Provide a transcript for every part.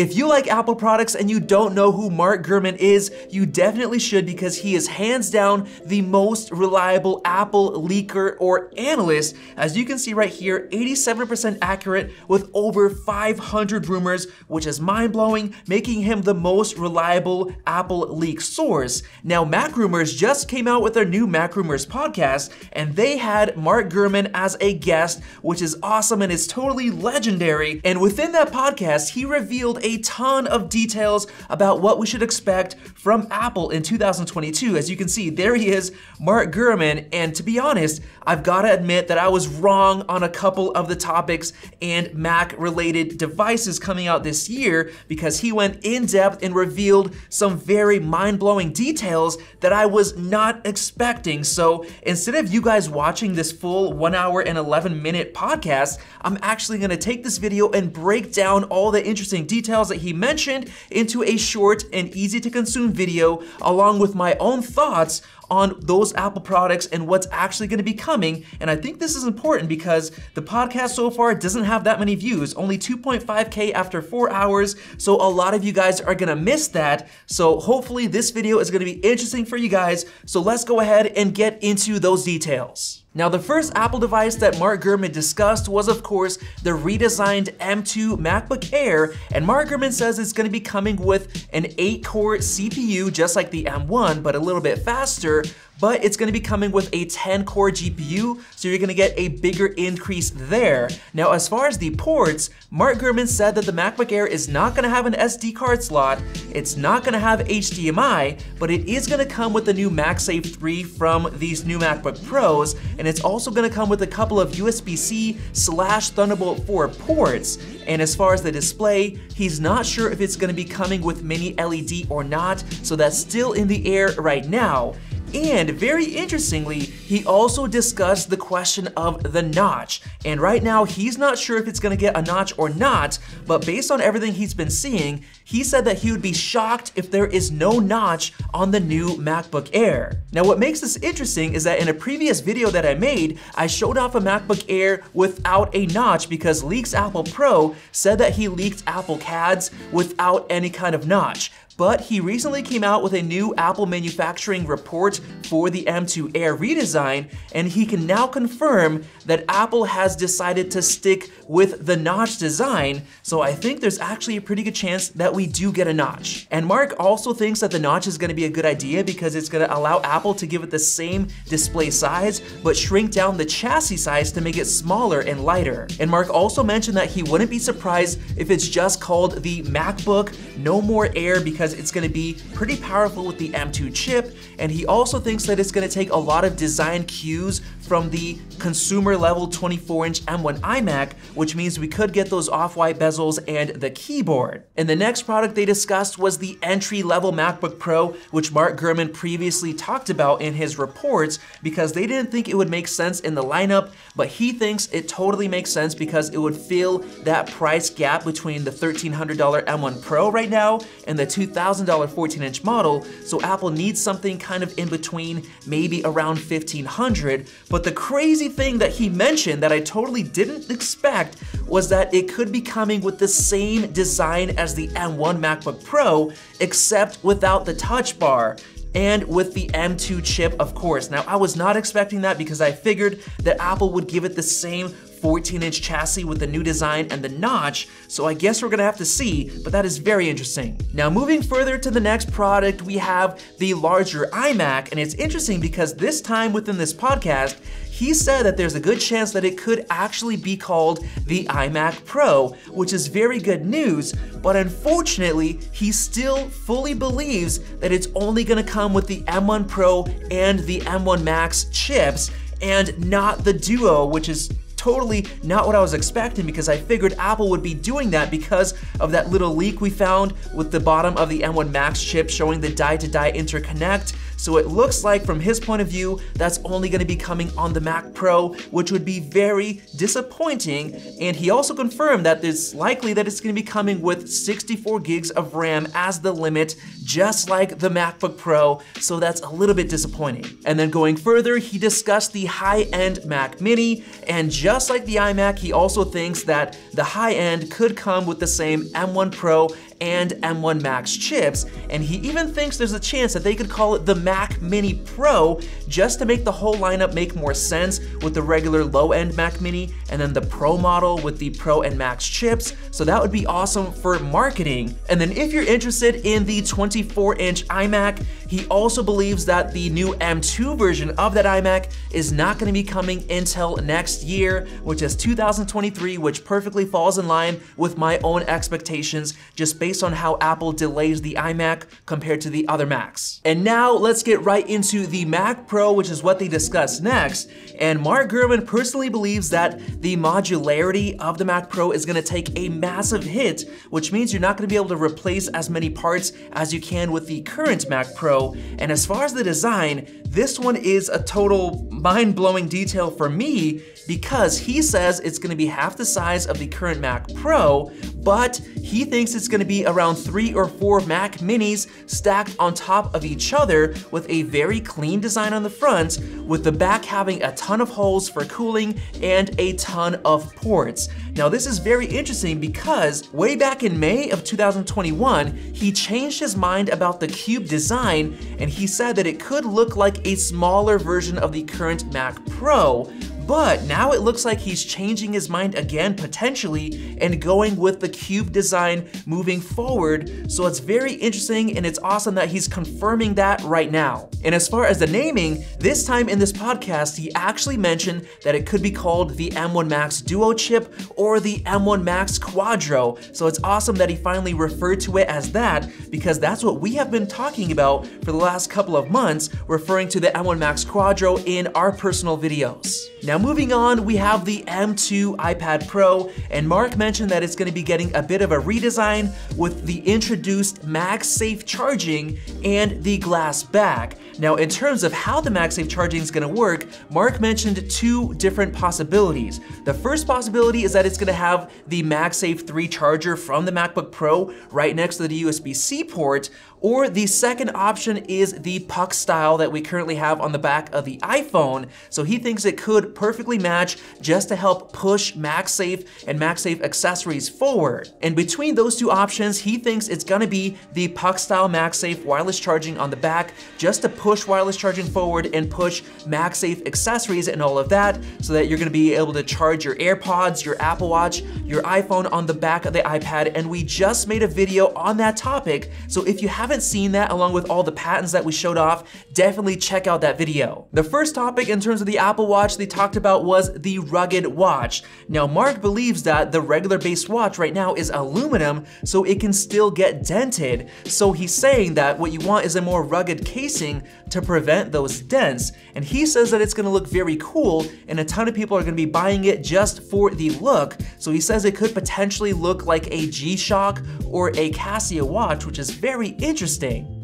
If you like Apple products and you don't know who Mark Gurman is, you definitely should, because he is hands down the most reliable Apple leaker or analyst. As you can see right here, 87% accurate with over 500 rumors, which is mind-blowing, making him the most reliable Apple leak source. Now, MacRumors just came out with their new MacRumors podcast, and they had Mark Gurman as a guest, which is awesome and is totally legendary. And within that podcast, he revealed a ton of details about what we should expect from Apple in 2022. As you can see, there he is, Mark Gurman. And to be honest, I've got to admit that I was wrong on a couple of the topics and Mac-related devices coming out this year, because he went in depth and revealed some very mind-blowing details that I was not expecting. So instead of you guys watching this full 1 hour and 11-minute podcast, I'm actually going to take this video and break down all the interesting details that he mentioned into a short and easy to consume video, along with my own thoughts on those Apple products and what's actually gonna be coming. And I think this is important because the podcast so far doesn't have that many views, only 2.5K after 4 hours. So a lot of you guys are gonna miss that. So hopefully this video is gonna be interesting for you guys. So let's go ahead and get into those details. Now, the first Apple device that Mark Gurman discussed was, of course, the redesigned M2 MacBook Air, and Mark Gurman says it's going to be coming with an 8-core CPU, just like the M1, but a little bit faster. But it's gonna be coming with a 10-core GPU, so you're gonna get a bigger increase there. Now, as far as the ports, Mark Gurman said that the MacBook Air is not gonna have an SD card slot, it's not gonna have HDMI, but it is gonna come with the new MagSafe 3 from these new MacBook Pros, and it's also gonna come with a couple of USB-C/Thunderbolt 4 ports. And as far as the display, he's not sure if it's gonna be coming with mini LED or not, so that's still in the air right now. And very interestingly, he also discussed the question of the notch. And right now, he's not sure if it's gonna get a notch or not, but based on everything he's been seeing, he said that he would be shocked if there is no notch on the new MacBook Air. Now, what makes this interesting is that in a previous video that I made, I showed off a MacBook Air without a notch because Leaks Apple Pro said that he leaked Apple CADs without any kind of notch. But he recently came out with a new Apple manufacturing report for the M2 Air redesign, and he can now confirm that Apple has decided to stick with the notch design, so I think there's actually a pretty good chance that we do get a notch. And Mark also thinks that the notch is gonna be a good idea because it's gonna allow Apple to give it the same display size, but shrink down the chassis size to make it smaller and lighter. And Mark also mentioned that he wouldn't be surprised if it's just called the MacBook, no more Air, because it's going to be pretty powerful with the M2 chip, and he also thinks that it's going to take a lot of design cues from the consumer level 24-inch M1 iMac, which means we could get those off-white bezels and the keyboard. And the next product they discussed was the entry-level MacBook Pro, which Mark Gurman previously talked about in his reports because they didn't think it would make sense in the lineup, but he thinks it totally makes sense because it would fill that price gap between the $1,300 M1 Pro right now and the $2,000 14-inch model, so Apple needs something kind of in between, maybe around $1,500. But the crazy thing that he mentioned that I totally didn't expect was that it could be coming with the same design as the M1 MacBook Pro, except without the touch bar, and with the M2 chip, of course. Now, I was not expecting that because I figured that Apple would give it the same 14-inch chassis with the new design and the notch, so I guess we're gonna have to see, but that is very interesting. Now, moving further to the next product, we have the larger iMac, and it's interesting because this time within this podcast, he said that there's a good chance that it could actually be called the iMac Pro, which is very good news, but unfortunately, he still fully believes that it's only gonna come with the M1 Pro and the M1 Max chips, and not the Duo, which is totally not what I was expecting because I figured Apple would be doing that because of that little leak we found with the bottom of the M1 Max chip showing the die-to-die interconnect. So it looks like from his point of view, that's only gonna be coming on the Mac Pro, which would be very disappointing. And he also confirmed that it's likely that it's gonna be coming with 64 gigs of RAM as the limit, just like the MacBook Pro. So that's a little bit disappointing. And then going further, he discussed the high-end Mac Mini, and just like the iMac, he also thinks that the high-end could come with the same M1 Pro and M1 Max chips, and he even thinks there's a chance that they could call it the Mac Mini Pro just to make the whole lineup make more sense with the regular low-end Mac Mini and then the Pro model with the Pro and Max chips. So that would be awesome for marketing. And then if you're interested in the 24-inch iMac, he also believes that the new M2 version of that iMac is not going to be coming until next year, which is 2023, which perfectly falls in line with my own expectations just based on how Apple delays the iMac compared to the other Macs. And now let's get right into the Mac Pro, which is what they discuss next. And Mark Gurman personally believes that the modularity of the Mac Pro is going to take a massive hit, which means you're not going to be able to replace as many parts as you can with the current Mac Pro. And as far as the design, this one is a total mind-blowing detail for me, because he says it's going to be half the size of the current Mac Pro, but he thinks it's going to be around 3 or 4 Mac Minis stacked on top of each other with a very clean design on the front, with the back having a ton of holes for cooling and a ton of ports. Now this is very interesting because way back in May of 2021, he changed his mind about the cube design, and he said that it could look like a smaller version of the current Mac Pro. But now it looks like he's changing his mind again potentially and going with the cube design moving forward. So it's very interesting, and it's awesome that he's confirming that right now. And as far as the naming, this time in this podcast, he actually mentioned that it could be called the M1 Max Duo chip or the M1 Max Quadro. So it's awesome that he finally referred to it as that, because that's what we have been talking about for the last couple of months, referring to the M1 Max Quadro in our personal videos. Now moving on, we have the M2 iPad Pro, and Mark mentioned that it's going to be getting a bit of a redesign with the introduced MagSafe charging and the glass back. Now in terms of how the MagSafe charging is going to work, Mark mentioned 2 different possibilities. The first possibility is that it's going to have the MagSafe 3 charger from the MacBook Pro right next to the USB-C port, or the second option is the puck style that we currently have on the back of the iPhone. So he thinks it could perfectly match just to help push MagSafe and MagSafe accessories forward. And between those 2 options, he thinks it's gonna be the puck style MagSafe wireless charging on the back just to push wireless charging forward and push MagSafe accessories and all of that, so that you're gonna be able to charge your AirPods, your Apple Watch, your iPhone on the back of the iPad. And we just made a video on that topic, so if you haven't seen that, along with all the patents that we showed off, definitely check out that video. The first topic in terms of the Apple Watch they talked about was the rugged watch. Now Mark believes that the regular base watch right now is aluminum, so it can still get dented. So he's saying that what you want is a more rugged casing to prevent those dents. And he says that it's gonna look very cool, and a ton of people are gonna be buying it just for the look. So he says it could potentially look like a G-Shock or a Casio watch, which is very interesting.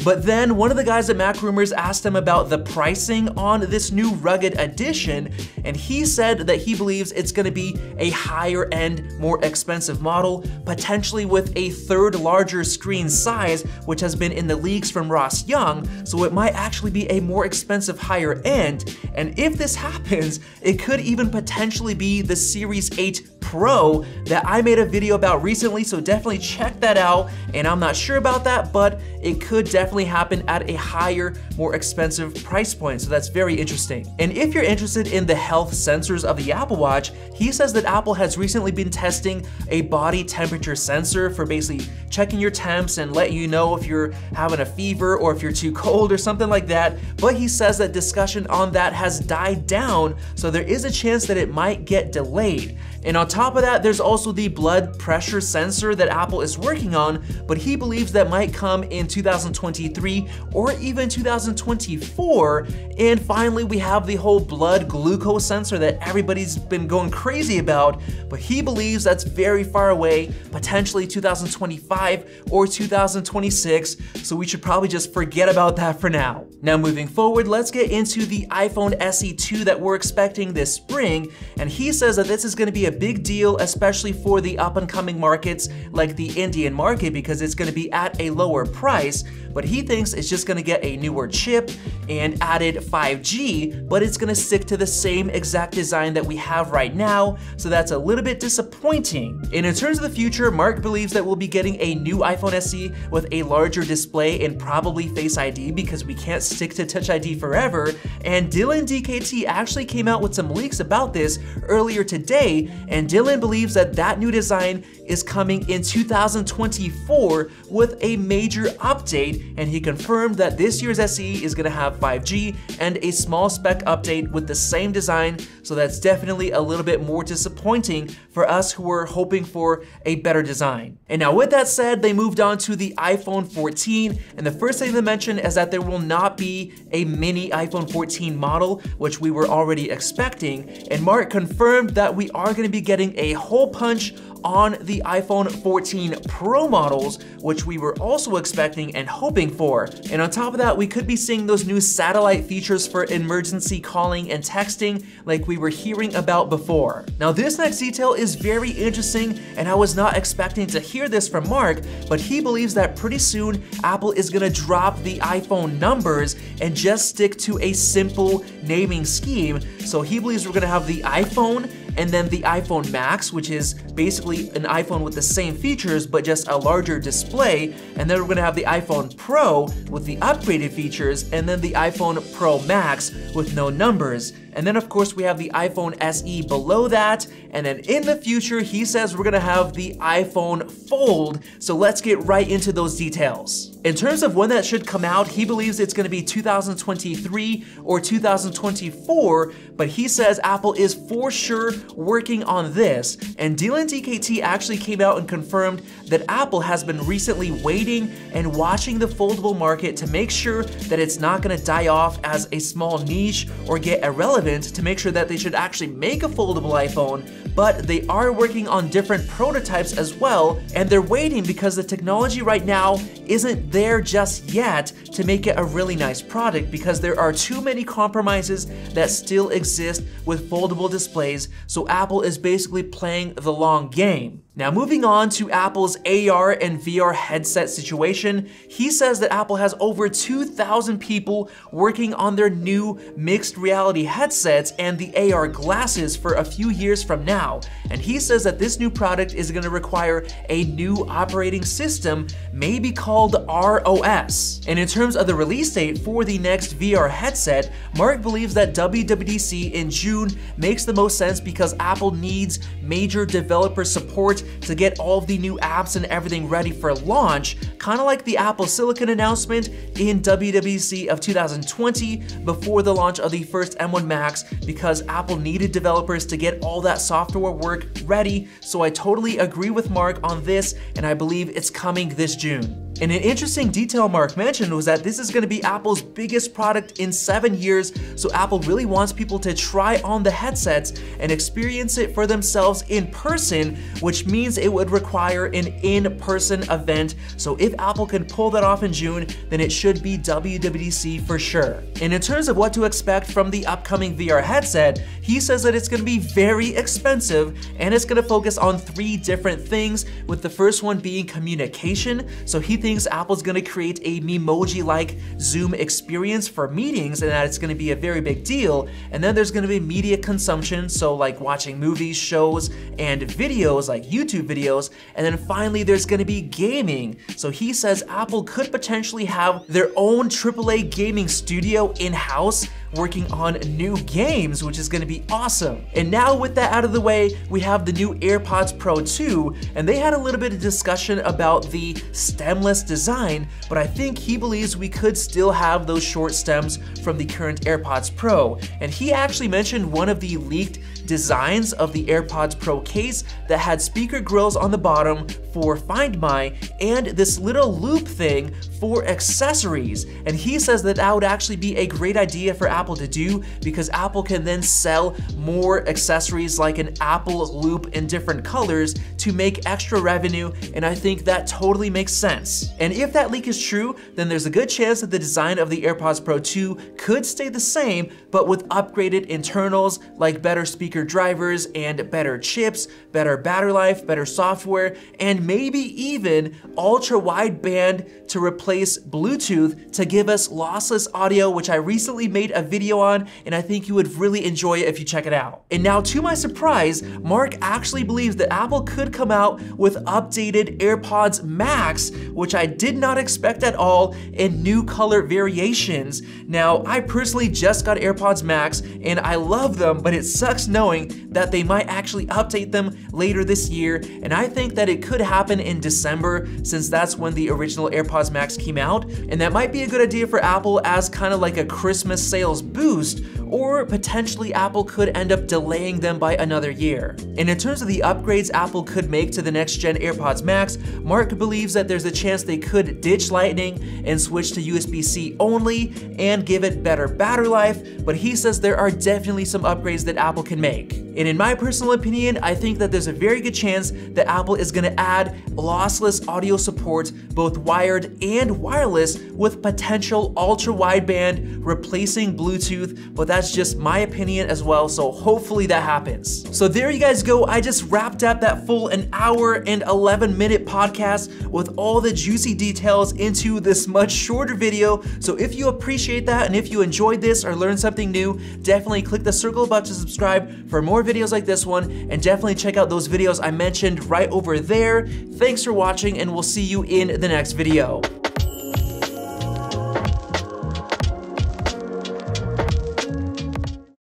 But then one of the guys at MacRumors asked him about the pricing on this new rugged edition, and he said that he believes it's going to be a higher end, more expensive model, potentially with a 3rd larger screen size, which has been in the leaks from Ross Young, so it might actually be a more expensive higher end. And if this happens, it could even potentially be the Series 8 Pro that I made a video about recently, so definitely check that out. And I'm not sure about that, but it could definitely happen at a higher, more expensive price point, so that's very interesting. And if you're interested in the health sensors of the Apple Watch, he says that Apple has recently been testing a body temperature sensor for basically checking your temps and letting you know if you're having a fever or if you're too cold or something like that, but he says that discussion on that has died down, so there is a chance that it might get delayed. And on top of that, there's also the blood pressure sensor that Apple is working on, but he believes that might come in 2023 or even 2024. And finally, we have the whole blood glucose sensor that everybody's been going crazy about, but he believes that's very far away, potentially 2025 or 2026. So we should probably just forget about that for now. Now moving forward, let's get into the iPhone SE 2 that we're expecting this spring. And he says that this is going to be a big deal, especially for the up-and-coming markets like the Indian market, because it's going to be at a lower price, but he thinks it's just going to get a newer chip and added 5G, but it's going to stick to the same exact design that we have right now, so that's a little bit disappointing. And in terms of the future, Mark believes that we'll be getting a new iPhone SE with a larger display and probably Face ID, because we can't stick to Touch ID forever. And Dylan DKT actually came out with some leaks about this earlier today, and Dylan believes that that new design is coming in 2024 with a major update, and he confirmed that this year's SE is gonna have 5G and a small spec update with the same design, so that's definitely a little bit more disappointing for us who were hoping for a better design. And now with that said, they moved on to the iPhone 14, and the first thing they mentioned is that there will not be a mini iPhone 14 model, which we were already expecting, and Mark confirmed that we are gonna be getting a hole punch on the iPhone 14 Pro models, which we were also expecting and hoping for. And on top of that, we could be seeing those new satellite features for emergency calling and texting like we were hearing about before. Now this next detail is very interesting, and I was not expecting to hear this from Mark, but he believes that pretty soon Apple is gonna drop the iPhone numbers and just stick to a simple naming scheme. So he believes we're gonna have the iPhone and then the iPhone Max, which is basically an iPhone with the same features but just a larger display, and then we're gonna have the iPhone Pro with the upgraded features, and then the iPhone Pro Max with no numbers. And then of course we have the iPhone SE below that, and then in the future he says we're gonna have the iPhone Fold, so let's get right into those details. In terms of when that should come out, he believes it's gonna be 2023 or 2024, but he says Apple is for sure working on this, and Dylan DKT actually came out and confirmed that Apple has been recently waiting and watching the foldable market to make sure that it's not gonna die off as a small niche or get irrelevant, to make sure that they should actually make a foldable iPhone, but they are working on different prototypes as well, and they're waiting because the technology right now isn't there just yet to make it a really nice product, because there are too many compromises that still exist with foldable displays. So Apple is basically playing the long game. Now moving on to Apple's AR and VR headset situation, he says that Apple has over 2,000 people working on their new mixed reality headsets and the AR glasses for a few years from now, and he says that this new product is going to require a new operating system, maybe called ROS. And in terms of the release date for the next VR headset, Mark believes that WWDC in June makes the most sense, because Apple needs major developer support to get all of the new apps and everything ready for launch, kind of like the Apple Silicon announcement in WWDC of 2020 before the launch of the first M1 Max, because Apple needed developers to get all that software work ready. So I totally agree with Mark on this, and I believe it's coming this June. And an interesting detail Mark mentioned was that this is going to be Apple's biggest product in 7 years, so Apple really wants people to try on the headsets and experience it for themselves in person, which means it would require an in-person event. So if Apple can pull that off in June, then it should be WWDC for sure. And in terms of what to expect from the upcoming VR headset, he says that it's going to be very expensive, and it's going to focus on 3 different things, with the first one being communication. So he thinks Apple's gonna create a Memoji-like Zoom experience for meetings, and that it's gonna be a very big deal. And then there's gonna be media consumption, so like watching movies, shows, and videos like YouTube videos. And then finally, there's gonna be gaming. So he says Apple could potentially have their own AAA gaming studio in-house working on new games, which is gonna be awesome. And now with that out of the way, we have the new AirPods Pro 2, and they had a little bit of discussion about the stemless design, but I think he believes we could still have those short stems from the current AirPods Pro. And he actually mentioned one of the leaked designs of the AirPods Pro case that had speaker grills on the bottom for Find My, and this little loop thing for accessories. And he says that would actually be a great idea for Apple to do, because Apple can then sell more accessories like an Apple Loop in different colors to make extra revenue, and I think that totally makes sense. And if that leak is true, then there's a good chance that the design of the AirPods Pro 2 could stay the same, but with upgraded internals like better speaker drivers and better chips, better battery life, better software, and maybe even ultra-wideband to replace Bluetooth to give us lossless audio, which I recently made a video on, and I think you would really enjoy it if you check it out. And now, to my surprise, Mark actually believes that Apple could come out with updated AirPods Max, which I did not expect at all, in new color variations. Now, I personally just got AirPods Max and I love them, but it sucks knowing that they might actually update them later this year, and I think that it could happen in December, since that's when the original AirPods Max came out, and that might be a good idea for Apple as kind of like a Christmas sales boost, or potentially Apple could end up delaying them by another year. And in terms of the upgrades Apple could make to the next gen AirPods Max, Mark believes that there's a chance they could ditch Lightning and switch to USB-C only and give it better battery life, but he says there are definitely some upgrades that Apple can make. And in my personal opinion, I think that there's a very good chance that Apple is gonna add lossless audio support, both wired and wireless, with potential ultra-wideband replacing Bluetooth, but that's just my opinion as well, so hopefully that happens. So there you guys go, I just wrapped up that full an hour and 11-minute podcast with all the juicy details into this much shorter video. So if you appreciate that, and if you enjoyed this or learned something new, definitely click the circle button to subscribe for more videos like this one, and definitely check out those videos I mentioned right over there. Thanks for watching, and we'll see you in the next video.